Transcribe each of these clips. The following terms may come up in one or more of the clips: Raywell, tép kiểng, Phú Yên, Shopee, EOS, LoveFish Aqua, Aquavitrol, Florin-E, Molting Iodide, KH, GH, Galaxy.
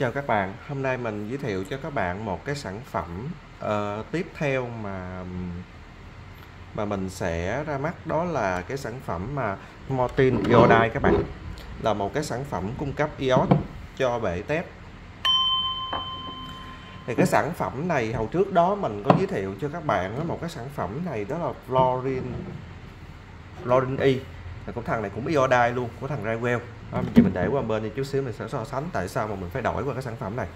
Chào các bạn, hôm nay mình giới thiệu cho các bạn một cái sản phẩm tiếp theo mà mình sẽ ra mắt, đó là cái sản phẩm mà Molting Iodide các bạn. Là một cái sản phẩm cung cấp EOS cho bể tép. Thì cái sản phẩm này hồi trước đó mình có giới thiệu cho các bạn đó, một cái sản phẩm này đó là Florin-E. Cũng thằng này cũng Iodide luôn, của thằng Raywell. Mình để qua bên đi chút xíu, mình sẽ so sánh tại sao mà mình phải đổi qua cái sản phẩm này.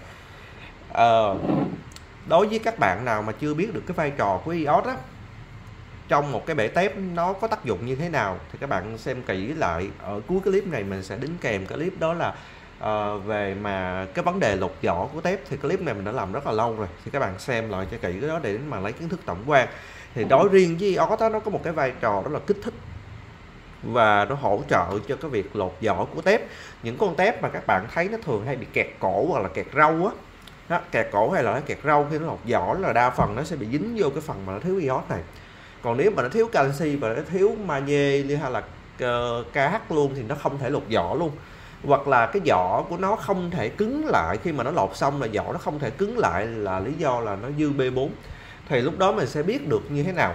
Đối với các bạn nào mà chưa biết được cái vai trò của EOS á, trong một cái bể tép nó có tác dụng như thế nào, thì các bạn xem kỹ lại. Ở cuối cái clip này mình sẽ đính kèm cái clip đó là về mà cái vấn đề lột vỏ của tép. Thì clip này mình đã làm rất là lâu rồi, thì các bạn xem lại cho kỹ cái đó để mà lấy kiến thức tổng quan. Thì đối riêng với EOS đó, nó có một cái vai trò đó là kích thích và nó hỗ trợ cho cái việc lột vỏ của tép. Những con tép mà các bạn thấy nó thường hay bị kẹt cổ hoặc là kẹt râu á, đó, kẹt cổ hay là nó kẹt râu khi nó lột vỏ là đa phần nó sẽ bị dính vô cái phần mà nó thiếu iốt này. Còn nếu mà nó thiếu canxi và nó thiếu magie hay là KH luôn thì nó không thể lột vỏ luôn, hoặc là cái vỏ của nó không thể cứng lại. Khi mà nó lột xong là vỏ nó không thể cứng lại là lý do là nó dư B4. Thì lúc đó mình sẽ biết được như thế nào.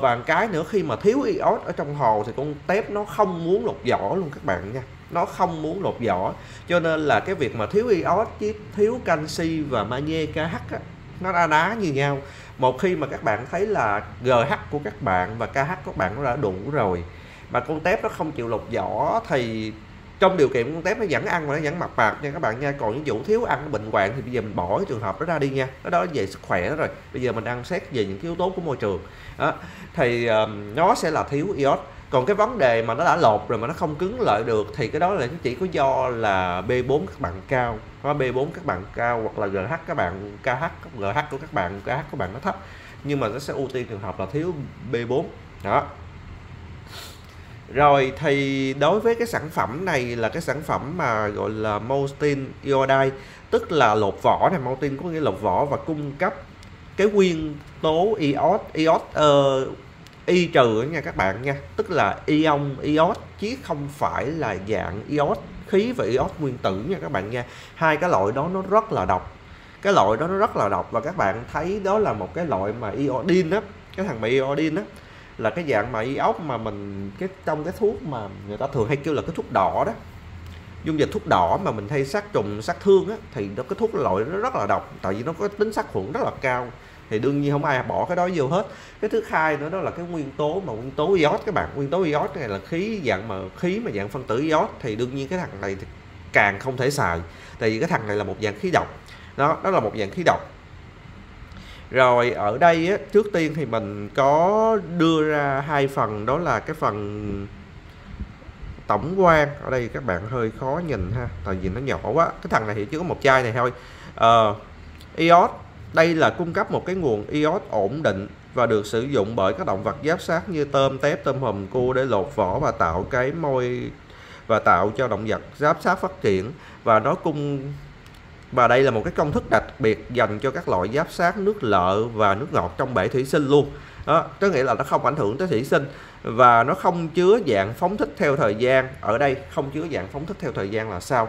Và cái nữa, khi mà thiếu iốt ở trong hồ thì con tép nó không muốn lột vỏ luôn các bạn nha. Nó không muốn lột vỏ, cho nên là cái việc mà thiếu iốt với thiếu canxi và magie KH á, nó đã đá như nhau. Một khi mà các bạn thấy là GH của các bạn và KH của bạn nó đã đủ rồi mà con tép nó không chịu lột vỏ, thì trong điều kiện con tép nó vẫn ăn và nó vẫn mập mạp nha các bạn nha. Còn những vụ thiếu ăn bệnh hoạn thì bây giờ mình bỏ cái trường hợp đó ra đi nha, cái đó về sức khỏe đó rồi. Bây giờ mình đang xét về những yếu tố của môi trường đó, thì nó sẽ là thiếu iốt. Còn cái vấn đề mà nó đã lột rồi mà nó không cứng lại được thì cái đó là chỉ có do là B4 các bạn cao, B4 các bạn cao, hoặc là GH các bạn, KH, GH của các bạn, KH của bạn nó thấp. Nhưng mà nó sẽ ưu tiên trường hợp là thiếu B4 đó. Rồi thì đối với cái sản phẩm này là cái sản phẩm mà gọi là Molting Iodide, tức là lột vỏ này. Molting có nghĩa lột vỏ và cung cấp cái nguyên tố Y trừ nha các bạn nha, tức là ion iốt chứ không phải là dạng iốt khí và iốt nguyên tử nha các bạn nha. Hai cái loại đó nó rất là độc, cái loại đó nó rất là độc. Và các bạn thấy đó là một cái loại mà iodine đó, cái thằng mà iodine đó là cái dạng mà iốt mà mình trong cái thuốc mà người ta thường hay kêu là cái thuốc đỏ đó, dung dịch thuốc đỏ mà mình hay sát trùng sát thương á, thì nó cái thuốc loại nó rất là độc, tại vì nó có tính sát khuẩn rất là cao, thì đương nhiên không ai bỏ cái đó vô hết. Cái thứ hai nữa đó là cái nguyên tố mà iốt các bạn, nguyên tố iốt này là khí mà dạng phân tử iốt, thì đương nhiên cái thằng này thì càng không thể xài, tại vì cái thằng này là một dạng khí độc. Đó là một dạng khí độc. Rồi ở đây á, trước tiên thì mình có đưa ra hai phần, đó là cái phần tổng quan. Ở đây các bạn hơi khó nhìn ha, tại vì nó nhỏ quá. Cái thằng này thì chỉ có một chai này thôi. Iốt đây là cung cấp một cái nguồn iốt ổn định và được sử dụng bởi các động vật giáp sát như tôm, tép, tôm hùm, cua để lột vỏ và tạo cái môi và tạo cho động vật giáp sát phát triển. Và nó và đây là một cái công thức đặc biệt dành cho các loại giáp sát nước lợ và nước ngọt trong bể thủy sinh luôn. Đó, có nghĩa là nó không ảnh hưởng tới thủy sinh và nó không chứa dạng phóng thích theo thời gian. Ở đây không chứa dạng phóng thích theo thời gian là sao?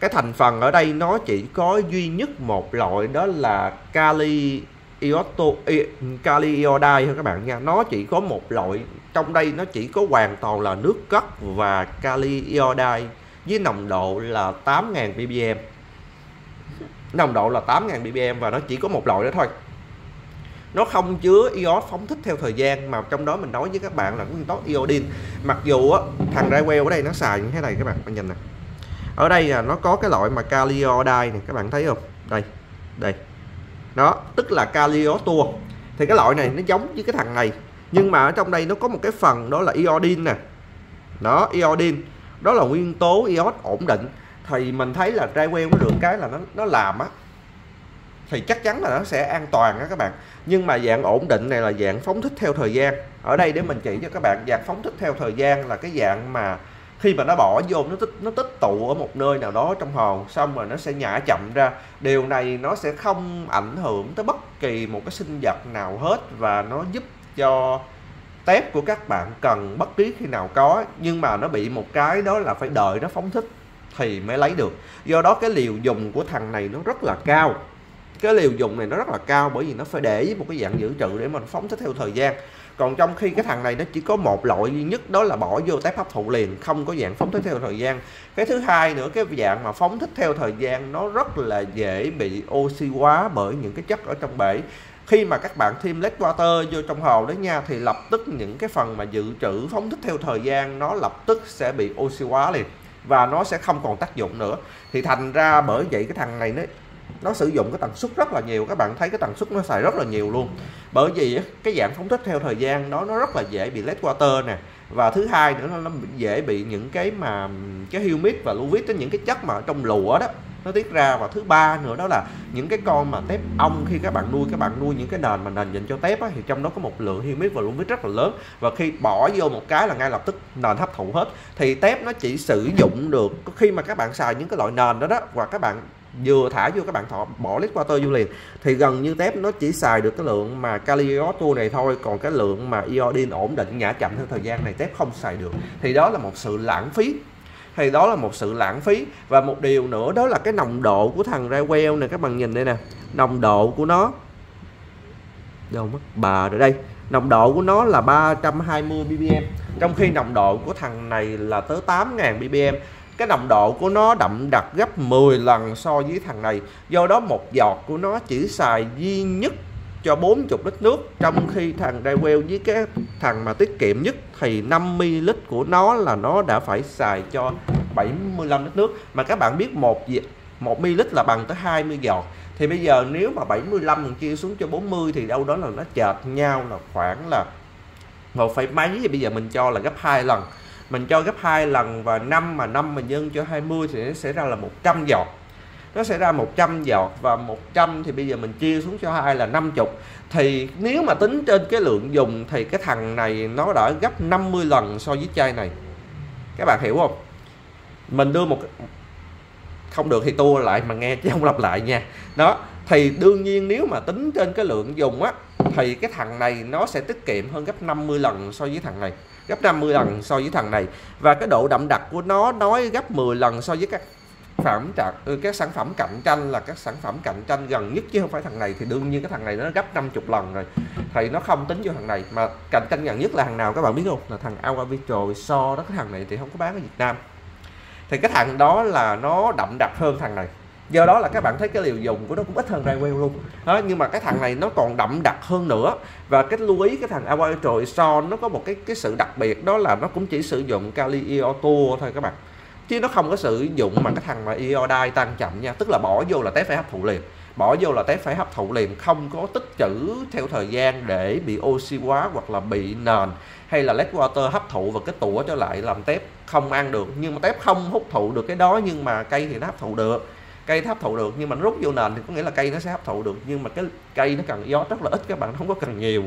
Cái thành phần ở đây nó chỉ có duy nhất một loại, đó là kali iodide thôi các bạn nha. Nó chỉ có một loại, trong đây nó chỉ có hoàn toàn là nước cất và kali iodide với nồng độ là 8.000 ppm. Nồng độ là 8.000 ppm và nó chỉ có một loại đó thôi. Nó không chứa iốt phóng thích theo thời gian, mà trong đó mình nói với các bạn là nguyên tố iodine. Mặc dù á, thằng Raywell ở đây nó xài như thế này các bạn, mình nhìn nè. Ở đây là nó có cái loại mà kali iodide này, các bạn thấy không? Đây, đây. Đó, tức là kali tua. Thì cái loại này nó giống với cái thằng này, nhưng mà ở trong đây nó có một cái phần đó là iodine nè. Đó, iodine. Đó là nguyên tố iốt ổn định. Thì mình thấy là Raywell nó được cái là nó làm á, thì chắc chắn là nó sẽ an toàn á các bạn. Nhưng mà dạng ổn định này là dạng phóng thích theo thời gian. Ở đây để mình chỉ cho các bạn, dạng phóng thích theo thời gian là cái dạng mà khi mà nó bỏ vô, nó tích tụ ở một nơi nào đó trong hồ, xong rồi nó sẽ nhả chậm ra. Điều này nó sẽ không ảnh hưởng tới bất kỳ một cái sinh vật nào hết, và nó giúp cho tép của các bạn cần bất cứ khi nào có. Nhưng mà nó bị một cái đó là phải đợi nó phóng thích. thì mới lấy được. Do đó cái liều dùng của thằng này nó rất là cao. Cái liều dùng này nó rất là cao bởi vì nó phải để một cái dạng dự trữ để mình phóng thích theo thời gian. Còn trong khi cái thằng này nó chỉ có một loại duy nhất, đó là bỏ vô tép hấp thụ liền, không có dạng phóng thích theo thời gian. Cái thứ hai nữa, cái dạng mà phóng thích theo thời gian nó rất là dễ bị oxy hóa bởi những cái chất ở trong bể. Khi mà các bạn thêm led water vô trong hồ đấy nha, thì lập tức những cái phần mà dự trữ phóng thích theo thời gian nó lập tức sẽ bị oxy hóa liền và nó sẽ không còn tác dụng nữa. Thì thành ra bởi vậy cái thằng này nó sử dụng cái tần suất rất là nhiều. Các bạn thấy cái tần suất nó xài rất là nhiều luôn. Bởi vì cái dạng phóng thích theo thời gian đó nó rất là dễ bị led water nè. Và thứ hai nữa, nó dễ bị những cái mà cái humic và luvit, những cái chất mà ở trong lụa đó nó tiết ra. Và thứ ba nữa đó là những cái con mà tép ong, khi các bạn nuôi những cái nền mà nền dành cho tép á, thì trong đó có một lượng humic và luvit rất là lớn, và khi bỏ vô một cái là ngay lập tức nền hấp thụ hết. Thì tép nó chỉ sử dụng được khi mà các bạn xài những cái loại nền đó đó, và các bạn vừa thả vô, các bạn bỏ lít water vô liền, thì gần như tép nó chỉ xài được cái lượng mà Caliotu này thôi. Còn cái lượng mà iodine ổn định nhả chậm theo thời gian này tép không xài được. Thì đó là một sự lãng phí. Và một điều nữa đó là cái nồng độ của thằng Raywell này, các bạn nhìn đây nè, nồng độ của nó đâu mất bà rồi đây, nồng độ của nó là 320 ppm, trong khi nồng độ của thằng này là tới 8.000 ppm. Cái nồng độ của nó đậm đặc gấp 10 lần so với thằng này. Do đó một giọt của nó chỉ xài duy nhất cho 40 lít nước, trong khi thằng Raywell với cái thằng mà tiết kiệm nhất thì 50 lít của nó là nó đã phải xài cho 75 lít nước. Mà các bạn biết một ml là bằng tới 20 giọt. Thì bây giờ nếu mà 75 chia xuống cho 40 thì đâu đó là nó chệch nhau là khoảng là 1,mấy. Thì bây giờ mình cho là gấp 2 lần. Mình cho gấp 2 lần và 5 mà nhân cho 20 thì nó sẽ ra là 100 giọt. Nó sẽ ra 100 giọt và 100 thì bây giờ mình chia xuống cho 2 là 50. Thì nếu mà tính trên cái lượng dùng thì cái thằng này nó đã gấp 50 lần so với chai này. Các bạn hiểu không? Mình đưa một... Không được thì tua lại mà nghe chứ không lặp lại nha. Đó. Thì đương nhiên nếu mà tính trên cái lượng dùng á, thì cái thằng này nó sẽ tiết kiệm hơn gấp 50 lần so với thằng này. Gấp 50 lần so với thằng này. Và cái độ đậm đặc của nó nói gấp 10 lần so với các sản phẩm cạnh tranh, là các sản phẩm cạnh tranh gần nhất chứ không phải thằng này. Thì đương nhiên cái thằng này nó gấp 50 lần rồi, thì nó không tính vô thằng này. Mà cạnh tranh gần nhất là thằng nào các bạn biết không? Là thằng Aquavitrol. So đó, cái thằng này thì không có bán ở Việt Nam. Thì cái thằng đó là nó đậm đặc hơn thằng này. Do đó là các bạn thấy cái liều dùng của nó cũng ít hơn Raywell luôn đó. Nhưng mà cái thằng này nó còn đậm đặc hơn nữa. Và cái lưu ý cái thằng Aquavitrol son nó có một cái sự đặc biệt, đó là nó cũng chỉ sử dụng Caliotu thôi các bạn, chứ nó không có sử dụng mà cái thằng mà iodide tan chậm nha. Tức là bỏ vô là tép phải hấp thụ liền, không có tích trữ theo thời gian để bị oxy hóa hoặc là bị nền hay là led water hấp thụ và kết tủa trở lại làm tép không ăn được. Nhưng mà tép không hấp thụ được cái đó, nhưng mà cây thì nó hấp thụ được. Cây hấp thụ được nhưng mà nó rút vô nền thì có nghĩa là cây nó sẽ hấp thụ được, nhưng mà cái cây nó cần iốt rất là ít các bạn, nó không có cần nhiều.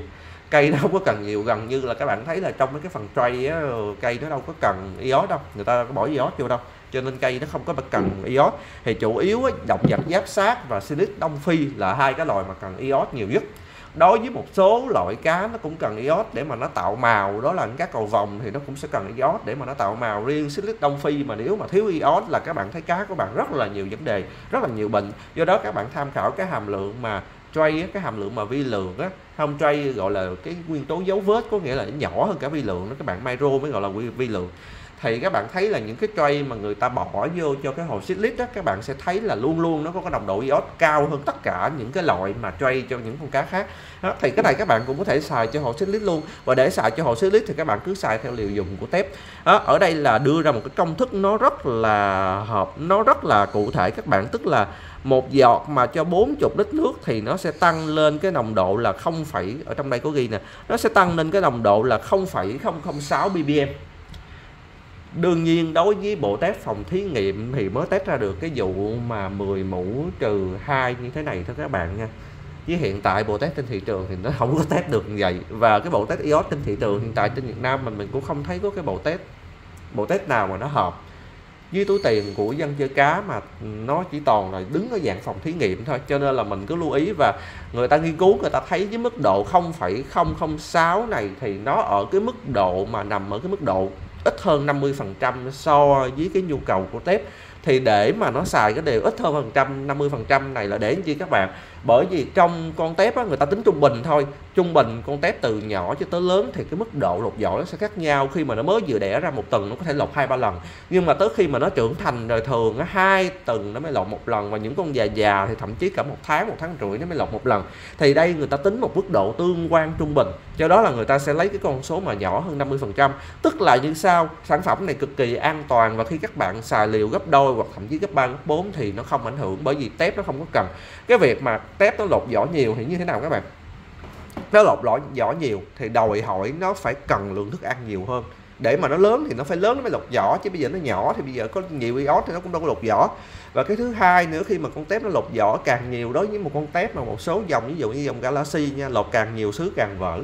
Cây nó không có cần nhiều, gần như là các bạn thấy là trong cái phần tray á, cây nó đâu có cần iốt đâu, người ta có bỏ iốt vô đâu, cho nên cây nó không có cần iốt. Thì chủ yếu á, động vật giáp xác và Silic Đông Phi là hai cái loài mà cần iốt nhiều nhất. Đối với một số loại cá nó cũng cần iốt để mà nó tạo màu, đó là cá cầu vồng thì nó cũng sẽ cần iốt để mà nó tạo màu. Riêng Silic Đông Phi mà nếu mà thiếu iốt là các bạn thấy cá của bạn rất là nhiều vấn đề, rất là nhiều bệnh. Do đó các bạn tham khảo cái hàm lượng mà tray, cái hàm lượng mà vi lượng á, không, tray gọi là cái nguyên tố dấu vết, có nghĩa là nhỏ hơn cả vi lượng đó các bạn, micro mới gọi là vi lượng. Thì các bạn thấy là những cái tray mà người ta bỏ vô cho cái hồ Silic đó, các bạn sẽ thấy là luôn luôn nó có cái nồng độ iốt cao hơn tất cả những cái loại mà tray cho những con cá khác đó. Thì cái này các bạn cũng có thể xài cho hồ Silic luôn. Và để xài cho hồ Silic thì các bạn cứ xài theo liều dùng của tép đó. Ở đây là đưa ra một cái công thức nó rất là cụ thể các bạn. Tức là một giọt mà cho 40 lít nước thì nó sẽ tăng lên cái nồng độ là 0, ở trong đây có ghi nè, nó sẽ tăng lên cái nồng độ là 0,006 ppm. Đương nhiên đối với bộ test phòng thí nghiệm thì mới test ra được cái vụ mà 10 mũ trừ 2 như thế này thôi các bạn nha. Với hiện tại bộ test trên thị trường thì nó không có test được như vậy. Và cái bộ test EOS trên thị trường hiện tại trên Việt Nam mình cũng không thấy có cái bộ test nào mà nó hợp với túi tiền của dân chơi cá, mà nó chỉ toàn là đứng ở dạng phòng thí nghiệm thôi. Cho nên là mình cứ lưu ý, và người ta nghiên cứu người ta thấy với mức độ 0,006 này thì nó ở cái mức độ mà nằm ở cái mức độ ít hơn 50% so với cái nhu cầu của tép. Thì để mà nó xài cái đều ít hơn phần trăm 50% này là để chi các bạn? Bởi vì trong con tép á, người ta tính trung bình thôi. Trung bình con tép từ nhỏ cho tới lớn thì cái mức độ lột vỏ nó sẽ khác nhau. Khi mà nó mới vừa đẻ ra một tuần nó có thể lột 2-3 lần, nhưng mà tới khi mà nó trưởng thành rồi thường 2 tuần nó mới lột một lần. Và những con già già thì thậm chí cả 1 tháng, 1 tháng rưỡi nó mới lột một lần. Thì đây người ta tính một mức độ tương quan trung bình, do đó là người ta sẽ lấy cái con số mà nhỏ hơn 50%. Tức là như sau, sản phẩm này cực kỳ an toàn, và khi các bạn xài liều gấp đôi hoặc thậm chí gấp 3, gấp 4 thì nó không ảnh hưởng, bởi vì tép nó không có cần. Cái việc mà tép nó lột vỏ nhiều thì như thế nào các bạn? Nó lột vỏ nhiều thì đòi hỏi nó phải cần lượng thức ăn nhiều hơn. Để mà nó lớn thì nó phải lớn nó mới lột vỏ, chứ bây giờ nó nhỏ thì bây giờ có nhiều EOS thì nó cũng đâu có lột vỏ. Và cái thứ hai nữa, khi mà con tép nó lột vỏ càng nhiều, đối với một con tép mà một số dòng, ví dụ như dòng Galaxy nha, lột càng nhiều xứ càng vỡ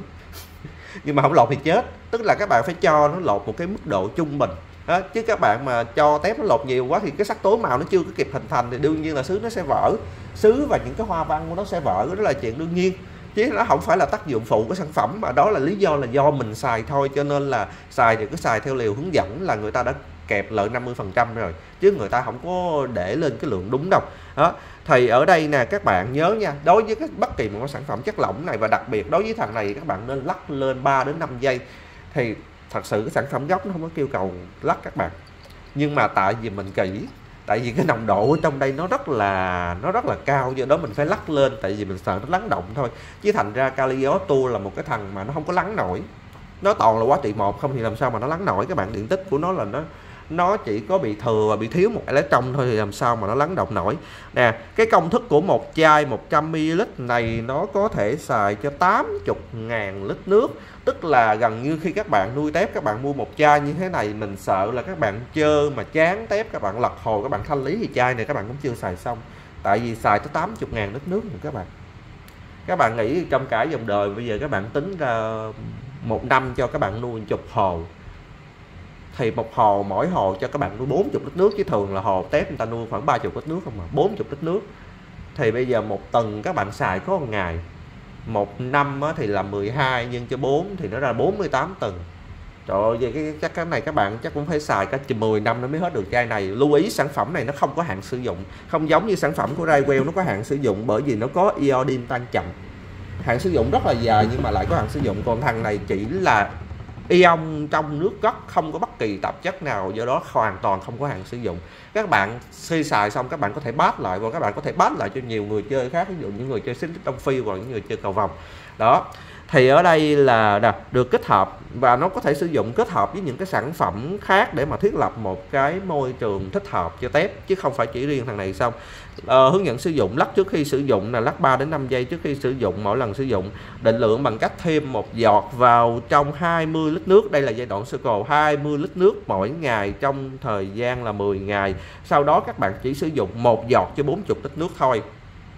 nhưng mà không lột thì chết. Tức là các bạn phải cho nó lột một cái mức độ trung bình đó. Chứ các bạn mà cho tép nó lột nhiều quá thì cái sắc tố màu nó chưa có kịp hình thành thì đương nhiên là sứ nó sẽ vỡ, sứ và những cái hoa văn của nó sẽ vỡ, đó là chuyện đương nhiên. Chứ nó không phải là tác dụng phụ của sản phẩm, mà đó là lý do là do mình xài thôi. Cho nên là xài thì cứ xài theo liều hướng dẫn là người ta đã kẹp lợi 50% rồi, chứ người ta không có để lên cái lượng đúng đâu đó. Thì ở đây nè các bạn nhớ nha, đối với bất kỳ một cái sản phẩm chất lỏng này, và đặc biệt đối với thằng này, các bạn nên lắc lên 3 đến 5 giây. Thì thật sự cái sản phẩm gốc nó không có yêu cầu lắc các bạn, nhưng mà tại vì mình kỹ, tại vì cái nồng độ ở trong đây nó rất là cao, do đó mình phải lắc lên, tại vì mình sợ nó lắng động thôi. Chứ thành ra Calioto là một cái thằng mà nó không có lắng nổi, nó toàn là quá trị 1 không thì làm sao mà nó lắng nổi các bạn. Điện tích của nó là nó chỉ có bị thừa và bị thiếu một electron thôi, thì làm sao mà nó lắng động nổi nè. Cái công thức của một chai 100ml này nó có thể xài cho 80.000 lít nước. Tức là gần như khi các bạn nuôi tép, các bạn mua một chai như thế này, mình sợ là các bạn chơ mà chán tép, các bạn lật hồ, các bạn thanh lý, thì chai này các bạn cũng chưa xài xong, tại vì xài tới 80.000 lít nước nữa các bạn. Các bạn nghĩ trong cả dòng đời, bây giờ các bạn tính ra một năm cho các bạn nuôi chục hồ, thì một hồ, mỗi hồ cho các bạn nuôi 40 lít nước, chứ thường là hồ tép người ta nuôi khoảng 30 lít nước không mà 40 lít nước. Thì bây giờ một tuần các bạn xài có một ngày, một năm thì là 12 nhân cho 4 thì nó ra 48 tuần. Trời ơi, vậy cái này các bạn chắc cũng phải xài cả 10 năm nó mới hết được chai này. Lưu ý sản phẩm này nó không có hạn sử dụng, không giống như sản phẩm của Raywell nó có hạn sử dụng, bởi vì nó có iodine tan chậm, hạn sử dụng rất là dài nhưng mà lại có hạn sử dụng. Còn thằng này chỉ là ion trong nước cất, không có bất kỳ tạp chất nào, do đó hoàn toàn không có hạn sử dụng. Các bạn khi xài xong các bạn có thể bát lại, và các bạn có thể bát lại cho nhiều người chơi khác, ví dụ những người chơi xích Đông Phi hoặc những người chơi cầu vồng đó. Thì ở đây là được kết hợp, và nó có thể sử dụng kết hợp với những cái sản phẩm khác để mà thiết lập một cái môi trường thích hợp cho tép, chứ không phải chỉ riêng thằng này xong. Hướng dẫn sử dụng: lắc trước khi sử dụng là lắc 3 đến 5 giây trước khi sử dụng mỗi lần sử dụng. Định lượng bằng cách thêm một giọt vào trong 20 lít nước, đây là giai đoạn sơ cồ, 20 lít nước mỗi ngày trong thời gian là 10 ngày. Sau đó các bạn chỉ sử dụng một giọt cho 40 lít nước thôi.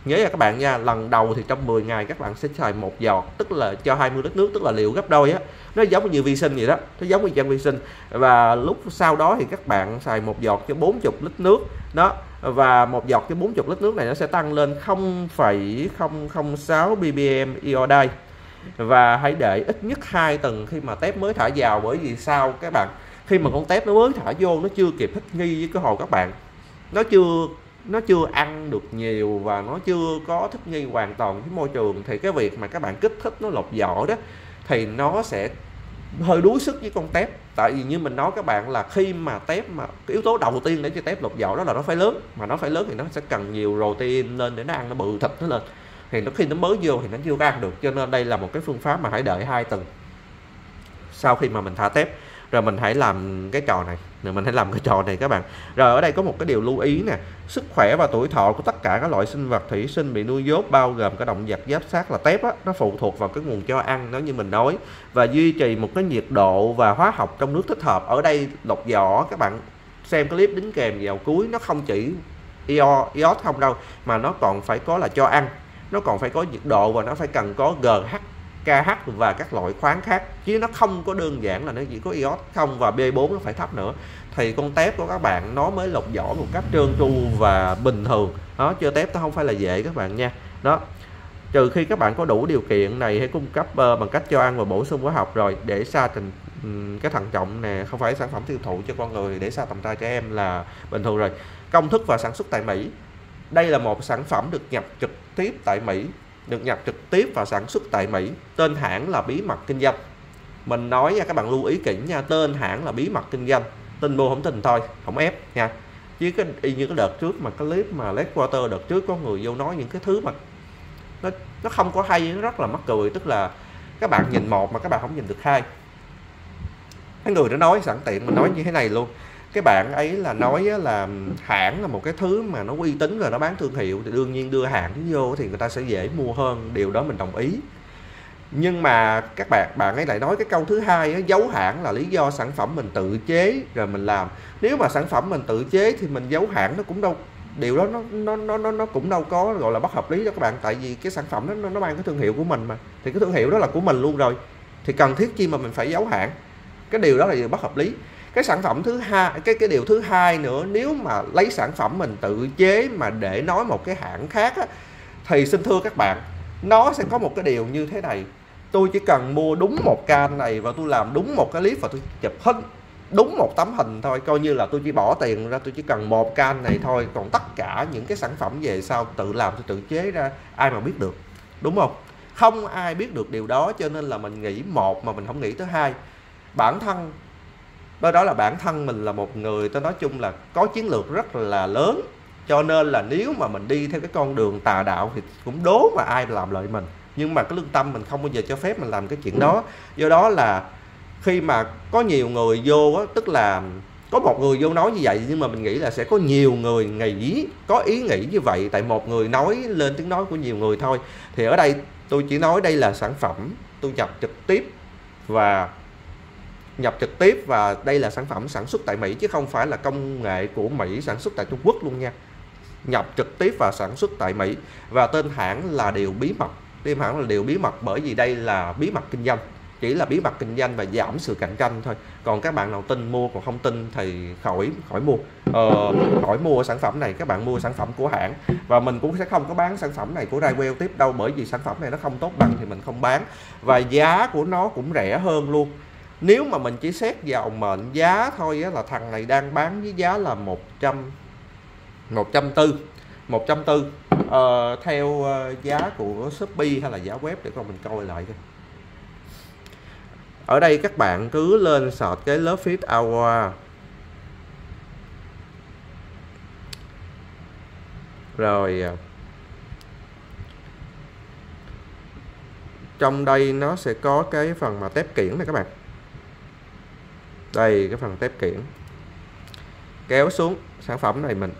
Nhớ là các bạn nha, lần đầu thì trong 10 ngày các bạn sẽ xài một giọt, tức là cho 20 lít nước, tức là liều gấp đôi á. Nó giống như vi sinh vậy đó, nó giống như dạng vi sinh. Và lúc sau đó thì các bạn xài một giọt cho 40 lít nước đó. Và một giọt cho 40 lít nước này nó sẽ tăng lên 0,006 ppm iodide. Và hãy để ít nhất 2 tuần khi mà tép mới thả vào, bởi vì sao các bạn? Khi mà con tép nó mới thả vô, nó chưa kịp thích nghi với cái hồ các bạn. Nó chưa ăn được nhiều và nó chưa có thích nghi hoàn toàn với môi trường, thì cái việc mà các bạn kích thích nó lột vỏ đó thì nó sẽ hơi đuối sức với con tép. Tại vì như mình nói các bạn là khi mà tép mà cái yếu tố đầu tiên để cho tép lột vỏ đó là nó phải lớn, mà nó phải lớn thì nó sẽ cần nhiều protein lên để nó ăn, nó bự thịt nó lên, thì nó khi nó mới vô thì nó chưa có ăn được. Cho nên đây là một cái phương pháp mà hãy đợi 2 tuần sau khi mà mình thả tép, rồi mình hãy làm cái trò này, các bạn. Rồi ở đây có một cái điều lưu ý nè, sức khỏe và tuổi thọ của tất cả các loại sinh vật thủy sinh bị nuôi nhốt, bao gồm cả động vật giáp xác là tép á, nó phụ thuộc vào cái nguồn cho ăn nó như mình nói, và duy trì một cái nhiệt độ và hóa học trong nước thích hợp. Ở đây lột vỏ các bạn xem clip đính kèm vào cuối, nó không chỉ iod không đâu, mà nó còn phải có là cho ăn, nó còn phải có nhiệt độ, và nó phải cần có GH, KH và các loại khoáng khác, chứ nó không có đơn giản là nó chỉ có iod không và B4 nó phải thấp nữa, thì con tép của các bạn nó mới lột vỏ một cách trơn tru và bình thường đó. Chơi tép nó không phải là dễ các bạn nha đó, trừ khi các bạn có đủ điều kiện này, hay cung cấp bằng cách cho ăn và bổ sung hóa học rồi để xa trình cái thận trọng nè, không phải sản phẩm tiêu thụ cho con người để xa tầm tay trẻ em là bình thường rồi. Công thức và sản xuất tại Mỹ. Đây là một sản phẩm được nhập trực tiếp tại Mỹ, được nhập trực tiếp và sản xuất tại Mỹ. Tên hãng là bí mật kinh doanh. Mình nói nha, các bạn lưu ý kỹ nha, tên hãng là bí mật kinh doanh. Tin mua không tin thôi, không ép nha. Chứ cái y như cái đợt trước mà cái clip mà Blackwater đợt trước có người vô nói những cái thứ mà nó không có hay, nó rất là mắc cười, tức là các bạn nhìn một mà các bạn không nhìn được hai. Cái người đó nói sẵn tiện mình nói như thế này luôn. Cái bạn ấy là nói là hãng là một cái thứ mà nó uy tín rồi, nó bán thương hiệu thì đương nhiên đưa hãng vô thì người ta sẽ dễ mua hơn, điều đó mình đồng ý. Nhưng mà các bạn ấy lại nói cái câu thứ hai, giấu hãng là lý do sản phẩm mình tự chế rồi mình làm. Nếu mà sản phẩm mình tự chế thì mình giấu hãng nó cũng đâu, điều đó nó cũng đâu có gọi là bất hợp lý đó các bạn, tại vì cái sản phẩm nó mang cái thương hiệu của mình mà, thì cái thương hiệu đó là của mình luôn rồi thì cần thiết chi mà mình phải giấu hãng. Cái điều đó là điều bất hợp lý. Cái sản phẩm thứ hai, cái điều thứ hai nữa, nếu mà lấy sản phẩm mình tự chế mà để nói một cái hãng khác á, thì xin thưa các bạn, nó sẽ có một cái điều như thế này. Tôi chỉ cần mua đúng một can này và tôi làm đúng một cái clip và tôi chụp hình, đúng một tấm hình thôi, coi như là tôi chỉ bỏ tiền ra, tôi chỉ cần một can này thôi, còn tất cả những cái sản phẩm về sau tự làm, tôi tự chế ra, ai mà biết được, đúng không? Không ai biết được điều đó, cho nên là mình nghĩ một mà mình không nghĩ tới hai. Bản thân, đó là bản thân mình là một người, tôi nói chung là có chiến lược rất là lớn, cho nên là nếu mà mình đi theo cái con đường tà đạo thì cũng đố mà ai làm lợi mình. Nhưng mà cái lương tâm mình không bao giờ cho phép mình làm cái chuyện đó. Do đó là khi mà có nhiều người vô á, tức là có một người vô nói như vậy, nhưng mà mình nghĩ là sẽ có nhiều người nghĩ, có ý nghĩ như vậy, tại một người nói lên tiếng nói của nhiều người thôi. Thì ở đây tôi chỉ nói đây là sản phẩm tôi nhập trực tiếp và đây là sản phẩm sản xuất tại Mỹ, chứ không phải là công nghệ của Mỹ sản xuất tại Trung Quốc luôn nha. Nhập trực tiếp và sản xuất tại Mỹ, và tên hãng là điều bí mật. Tên hãng là điều bí mật bởi vì đây là bí mật kinh doanh, chỉ là bí mật kinh doanh và giảm sự cạnh tranh thôi. Còn các bạn nào tin mua, còn không tin thì khỏi mua. Khỏi mua sản phẩm này, các bạn mua sản phẩm của hãng. Và mình cũng sẽ không có bán sản phẩm này của Raywell tiếp đâu, bởi vì sản phẩm này nó không tốt bằng thì mình không bán, và giá của nó cũng rẻ hơn luôn. Nếu mà mình chỉ xét vào mệnh giá thôi á, là thằng này đang bán với giá là 140 theo giá của Shopee hay là giá web, để con mình coi lại coi. Ở đây các bạn cứ lên search cái LoveFish Aqua rồi trong đây nó sẽ có cái phần mà tép kiển này các bạn. Đây, cái phần tép kiển kéo xuống, sản phẩm này mình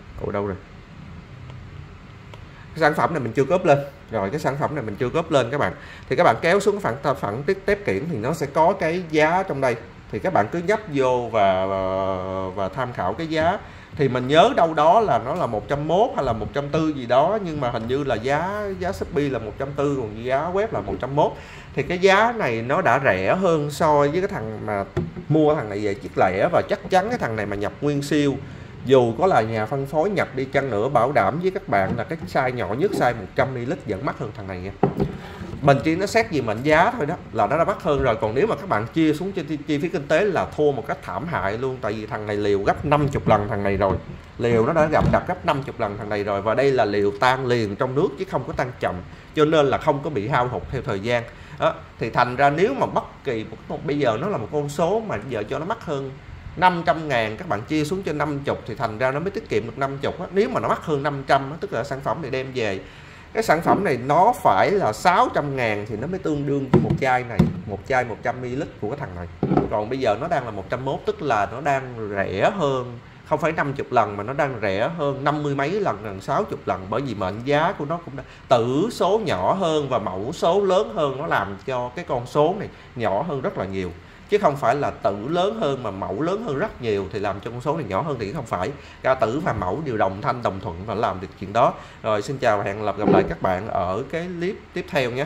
cái sản phẩm này mình chưa cóp lên rồi, cái sản phẩm này mình chưa cóp lên các bạn, thì các bạn kéo xuống phần tép kiển thì nó sẽ có cái giá trong đây, thì các bạn cứ nhấp vô và tham khảo cái giá. Thì mình nhớ đâu đó là nó là 101 hay là 140 gì đó, nhưng mà hình như là giá Shopee là 140, còn giá web là 101. Thì cái giá này nó đã rẻ hơn so với cái thằng mà mua thằng này về chiếc lẻ, và chắc chắn cái thằng này mà nhập nguyên siêu, dù có là nhà phân phối nhập đi chăng nữa, bảo đảm với các bạn là cái size nhỏ nhất, size 100ml vẫn mắc hơn thằng này nha. Mình chỉ nó xét về mệnh giá thôi đó, là nó đã mắc hơn rồi. Còn nếu mà các bạn chia xuống chi phí kinh tế là thua một cách thảm hại luôn, tại vì thằng này liều gấp 50 lần thằng này rồi, liều nó đã gặp gấp 50 lần thằng này rồi, và đây là liều tan liền trong nước chứ không có tan chậm, cho nên là không có bị hao hụt theo thời gian đó. Thì thành ra nếu mà bất kỳ bây giờ nó là một con số mà giờ cho nó mắc hơn 500 ngàn, các bạn chia xuống trên 50 thì thành ra nó mới tiết kiệm được 50 đó. Nếu mà nó mắc hơn 500 đó, tức là sản phẩm này đem về, cái sản phẩm này nó phải là 600 ngàn thì nó mới tương đương với một chai này, một chai 100ml của cái thằng này. Còn bây giờ nó đang là 101, tức là nó đang rẻ hơn, không phải 50 lần mà nó đang rẻ hơn 50 mấy lần, gần 60 lần, bởi vì mệnh giá của nó cũng đã tử số nhỏ hơn và mẫu số lớn hơn, nó làm cho cái con số này nhỏ hơn rất là nhiều. Chứ không phải là tử lớn hơn mà mẫu lớn hơn rất nhiều thì làm cho con số này nhỏ hơn, thì không phải. Cả tử và mẫu đều đồng thanh đồng thuận và làm được chuyện đó. Rồi, xin chào và hẹn gặp lại các bạn ở cái clip tiếp theo nhé.